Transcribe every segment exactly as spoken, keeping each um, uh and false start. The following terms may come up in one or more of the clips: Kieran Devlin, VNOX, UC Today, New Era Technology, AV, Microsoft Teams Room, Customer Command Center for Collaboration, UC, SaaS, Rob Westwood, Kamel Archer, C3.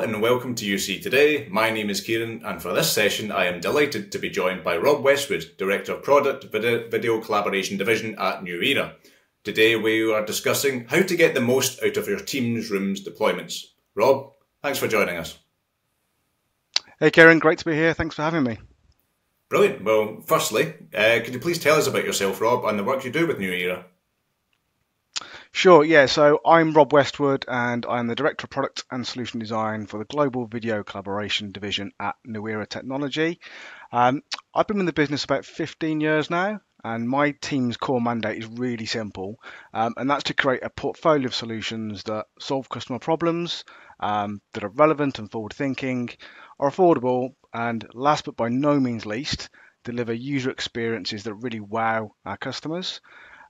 Hello and welcome to U C Today. My name is Kieran and for this session I am delighted to be joined by Rob Westwood, Director of Product Video Collaboration Division at New Era. Today we are discussing how to get the most out of your Teams Rooms deployments. Rob, thanks for joining us. Hey Kieran, great to be here. Thanks for having me. Brilliant. Well, firstly, uh, could you please tell us about yourself, Rob, and the work you do with New Era? Sure, yeah. So I'm Rob Westwood and I'm the Director of Product and Solution Design for the Global Video Collaboration Division at New Era Technology. Um, I've been in the business about fifteen years now and my team's core mandate is really simple, um, and that's to create a portfolio of solutions that solve customer problems, um, that are relevant and forward-thinking, are affordable, and last but by no means least, deliver user experiences that really wow our customers.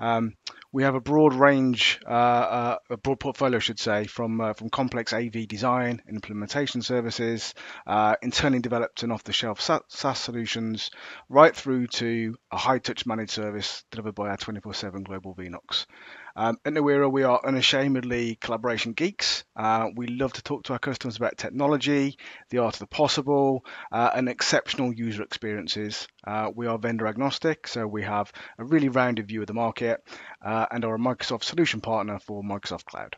Um, we have a broad range, uh, uh, a broad portfolio, I should say, from uh, from complex A V design, implementation services, uh, internally developed and off-the-shelf SaaS solutions, right through to a high-touch managed service delivered by our twenty-four seven global V NOX. Um, at New Era, we are unashamedly collaboration geeks. Uh, we love to talk to our customers about technology, the art of the possible, uh, and exceptional user experiences. Uh, we are vendor agnostic, so we have a really rounded view of the market uh, and are a Microsoft solution partner for Microsoft Cloud.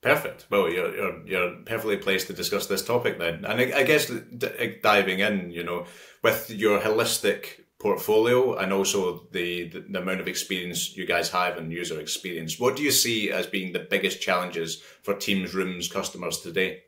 Perfect. Well, you're, you're, you're perfectly placed to discuss this topic then. And I, I guess d diving in, you know, with your holistic portfolio and also the, the amount of experience you guys have in user experience, what do you see as being the biggest challenges for Teams Rooms customers today?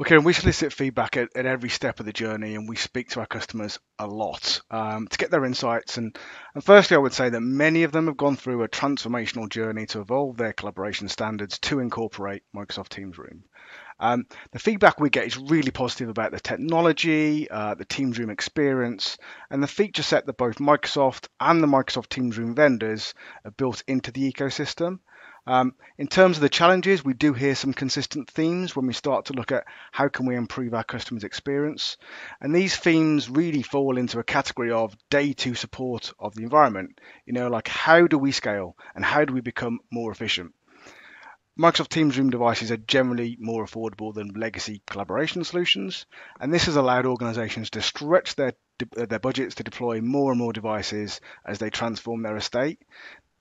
Okay, and we solicit feedback at, at every step of the journey and we speak to our customers a lot um, to get their insights. And, and firstly, I would say that many of them have gone through a transformational journey to evolve their collaboration standards to incorporate Microsoft Teams Room. Um, the feedback we get is really positive about the technology, uh, the Teams Room experience, and the feature set that both Microsoft and the Microsoft Teams Room vendors have built into the ecosystem. Um, in terms of the challenges, we do hear some consistent themes when we start to look at how can we improve our customers' experience. And these themes really fall into a category of day two support of the environment. You know, like how do we scale and how do we become more efficient? Microsoft Teams Room devices are generally more affordable than legacy collaboration solutions, and this has allowed organizations to stretch their, their budgets to deploy more and more devices as they transform their estate.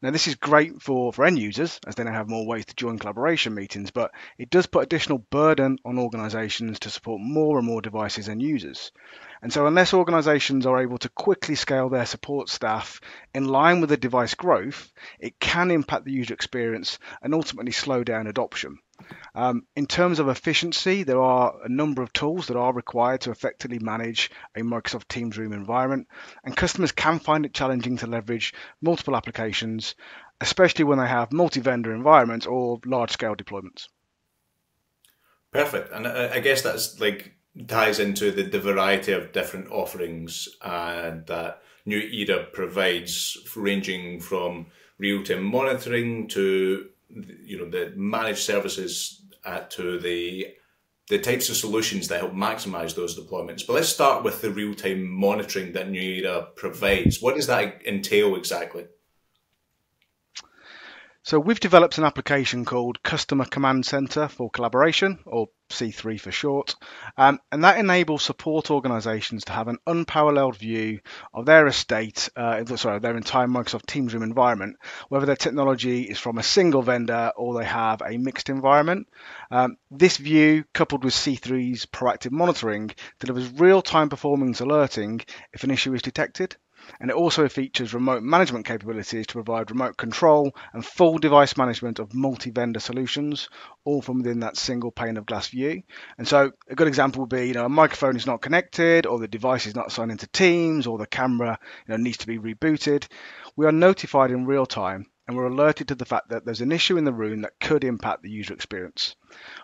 Now, this is great for, for end users as they now have more ways to join collaboration meetings, but it does put additional burden on organizations to support more and more devices and users. And so unless organizations are able to quickly scale their support staff in line with the device growth, it can impact the user experience and ultimately slow down adoption. Um, in terms of efficiency, there are a number of tools that are required to effectively manage a Microsoft Teams Room environment, and customers can find it challenging to leverage multiple applications, especially when they have multi-vendor environments or large-scale deployments. Perfect. And I guess that's like ties into the, the variety of different offerings uh, that New Era provides, ranging from real-time monitoring to you know the managed services uh, to the the types of solutions that help maximize those deployments. But let's start with the real-time monitoring that New Era provides. What does that entail exactly? So we've developed an application called Customer Command Center for Collaboration, or C three for short, um, and that enables support organizations to have an unparalleled view of their estate, uh, sorry, their entire Microsoft Teams Room environment, whether their technology is from a single vendor or they have a mixed environment. Um, this view, coupled with C three's proactive monitoring, delivers real-time performance alerting if an issue is detected. And it also features remote management capabilities to provide remote control and full device management of multi-vendor solutions, all from within that single pane of glass view. And so a good example would be, you know, a microphone is not connected, or the device is not signed into Teams, or the camera, you know, needs to be rebooted. We are notified in real time, and we're alerted to the fact that there's an issue in the room that could impact the user experience.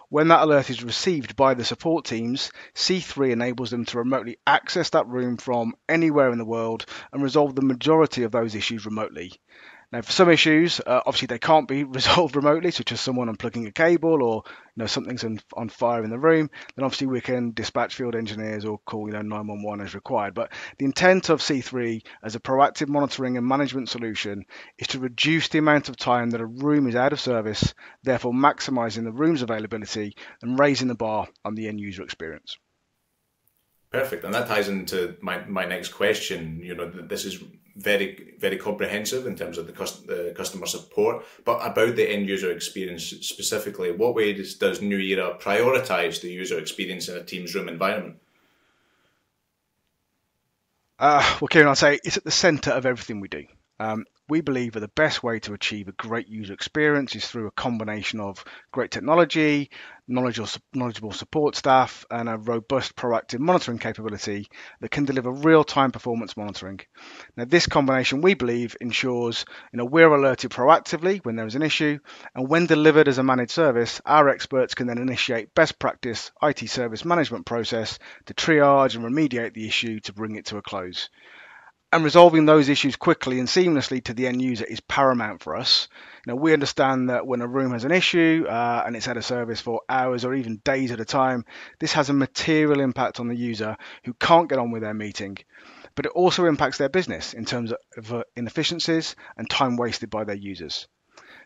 When that alert is received by the support teams, C three enables them to remotely access that room from anywhere in the world and resolve the majority of those issues remotely. Now, for some issues, uh, obviously they can't be resolved remotely, such as someone unplugging a cable or you know something's on, on fire in the room. Then obviously we can dispatch field engineers or call you know nine one one as required. But the intent of C three as a proactive monitoring and management solution is to reduce the amount of time that a room is out of service, therefore maximising the room's availability and raising the bar on the end user experience. Perfect, and that ties into my, my next question. You know, this is very, very comprehensive in terms of the, cust the customer support, but about the end user experience specifically, what way does, does New Era prioritise the user experience in a Teams Room environment? Uh, well, Kieran, I'd say it's at the centre of everything we do. Um, we believe that the best way to achieve a great user experience is through a combination of great technology, knowledgeable support staff, and a robust proactive monitoring capability that can deliver real-time performance monitoring. Now, this combination, we believe, ensures you know, we're alerted proactively when there is an issue, and when delivered as a managed service, our experts can then initiate best practice I T service management process to triage and remediate the issue to bring it to a close. And resolving those issues quickly and seamlessly to the end user is paramount for us. Now, we understand that when a room has an issue uh, and it's out of service for hours or even days at a time, this has a material impact on the user who can't get on with their meeting. But it also impacts their business in terms of inefficiencies and time wasted by their users.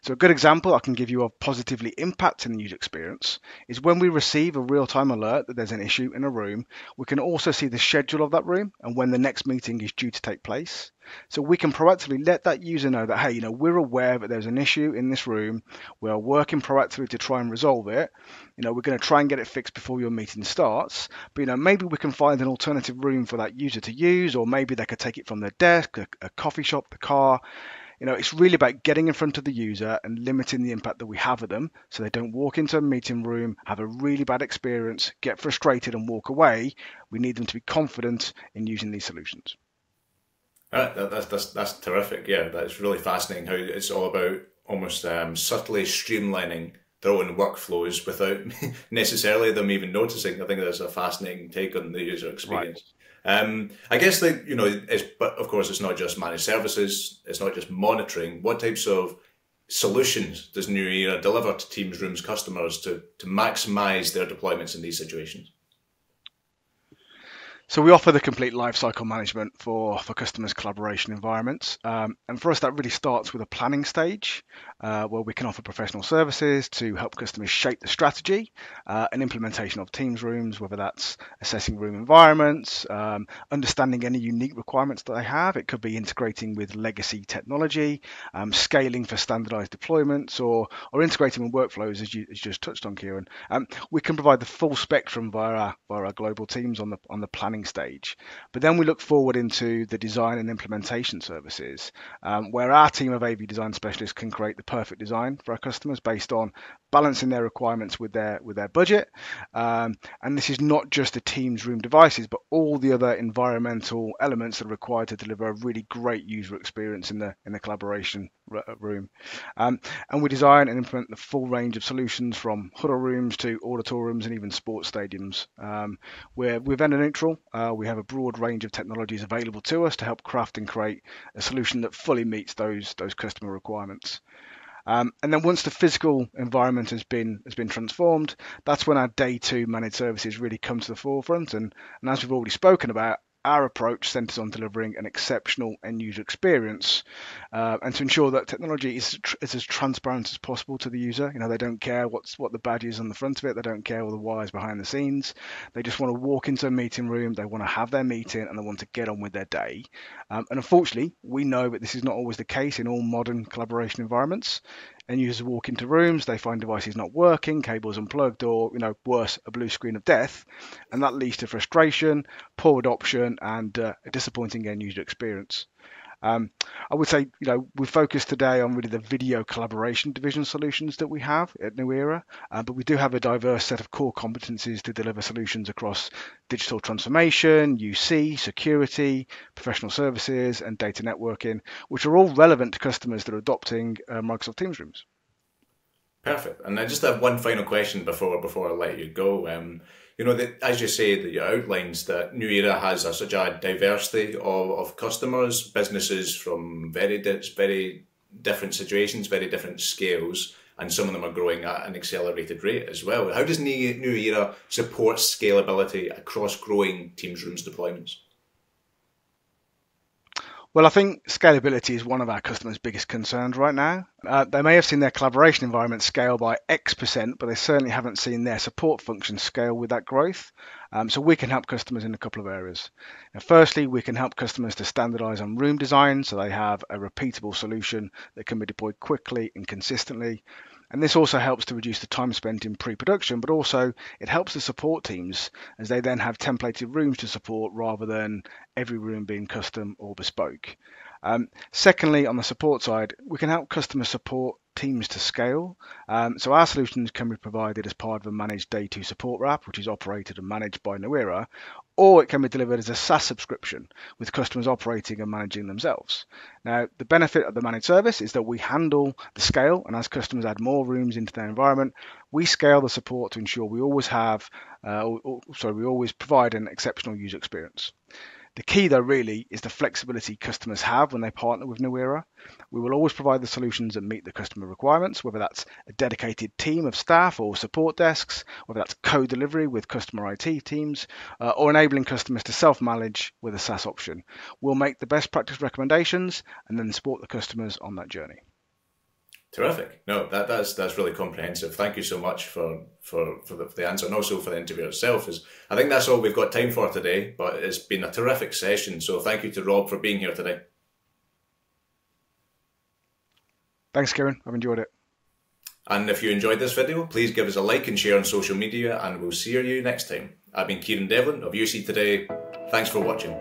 So a good example I can give you of positively impacting the user experience is when we receive a real-time alert that there's an issue in a room, we can also see the schedule of that room and when the next meeting is due to take place. So we can proactively let that user know that, hey, you know, we're aware that there's an issue in this room. We are working proactively to try and resolve it. You know, we're going to try and get it fixed before your meeting starts. But, you know, maybe we can find an alternative room for that user to use, or maybe they could take it from their desk, a, a coffee shop, the car. You know, it's really about getting in front of the user and limiting the impact that we have of them so they don't walk into a meeting room, have a really bad experience, get frustrated and walk away. We need them to be confident in using these solutions. Right, that, that's, that's, that's terrific. Yeah, that's really fascinating how it's all about almost um, subtly streamlining their own workflows without necessarily them even noticing. I think that's a fascinating take on the user experience. Right. Um, I guess that, you know, it's, but of course it's not just managed services, it's not just monitoring. What types of solutions does New Era deliver to Teams Rooms customers to, to maximise their deployments in these situations? So we offer the complete lifecycle management for, for customers' collaboration environments. Um, and for us, that really starts with a planning stage uh, where we can offer professional services to help customers shape the strategy uh, and implementation of Teams Rooms, whether that's assessing room environments, um, understanding any unique requirements that they have. It could be integrating with legacy technology, um, scaling for standardized deployments, or, or integrating with workflows, as you, as you just touched on, Kieran. Um, we can provide the full spectrum via our, via our global teams on the, on the planning stage. But then we look forward into the design and implementation services, um, where our team of A V design specialists can create the perfect design for our customers based on balancing their requirements with their with their budget. Um, and this is not just the Teams Room devices, but all the other environmental elements that are required to deliver a really great user experience in the in the collaboration room. Um, and we design and implement the full range of solutions from huddle rooms to auditoriums and even sports stadiums. Um, we're, we're vendor neutral. Uh, we have a broad range of technologies available to us to help craft and create a solution that fully meets those those customer requirements. Um, and then once the physical environment has been has been transformed, that's when our day two managed services really come to the forefront. And, and as we've already spoken about, our approach centres on delivering an exceptional end user experience uh, and to ensure that technology is, tr is as transparent as possible to the user. You know, they don't care what's, what the badge is on the front of it. They don't care all the wires behind the scenes. They just want to walk into a meeting room. They want to have their meeting and they want to get on with their day. Um, and unfortunately, we know that this is not always the case in all modern collaboration environments. End users walk into rooms, they find devices not working, cables unplugged, or, you know, worse, a blue screen of death. And that leads to frustration, poor adoption, and uh, a disappointing end user experience. Um, I would say, you know, we focus today on really the video collaboration division solutions that we have at New Era, uh, but we do have a diverse set of core competencies to deliver solutions across digital transformation, U C, security, professional services, and data networking, which are all relevant to customers that are adopting uh, Microsoft Teams Rooms. Perfect. And I just have one final question before before I let you go. Um, you know, that, as you say, that you outlines that New Era has a, such a diversity of, of customers, businesses from very very different situations, very different scales, and some of them are growing at an accelerated rate as well. How does New Era support scalability across growing Teams Rooms deployments? Well, I think scalability is one of our customers' biggest concerns right now. Uh, they may have seen their collaboration environment scale by X percent, but they certainly haven't seen their support function scale with that growth. Um, so we can help customers in a couple of areas. Now, firstly, we can help customers to standardize on room design so they have a repeatable solution that can be deployed quickly and consistently. And this also helps to reduce the time spent in pre-production, but also it helps the support teams as they then have templated rooms to support rather than every room being custom or bespoke. Um, secondly, on the support side, we can help customer support teams to scale. Um, so our solutions can be provided as part of a managed day two support wrap, which is operated and managed by New Era, or it can be delivered as a SaaS subscription with customers operating and managing themselves. Now, the benefit of the managed service is that we handle the scale, and as customers add more rooms into their environment, we scale the support to ensure we always have, uh, or, sorry, we always provide an exceptional user experience. The key, though, really is the flexibility customers have when they partner with New Era. We will always provide the solutions that meet the customer requirements, whether that's a dedicated team of staff or support desks, whether that's co-delivery with customer I T teams, uh, or enabling customers to self-manage with a SaaS option. We'll make the best practice recommendations and then support the customers on that journey. Terrific. No, that, that's that's really comprehensive. Thank you so much for for, for the, for the answer, and also for the interview itself. Is I think that's all we've got time for today, but it's been a terrific session. So thank you to Rob for being here today. Thanks, Kieran. I've enjoyed it. And if you enjoyed this video, please give us a like and share on social media, and we'll see you next time. I've been Kieran Devlin of U C Today. Thanks for watching.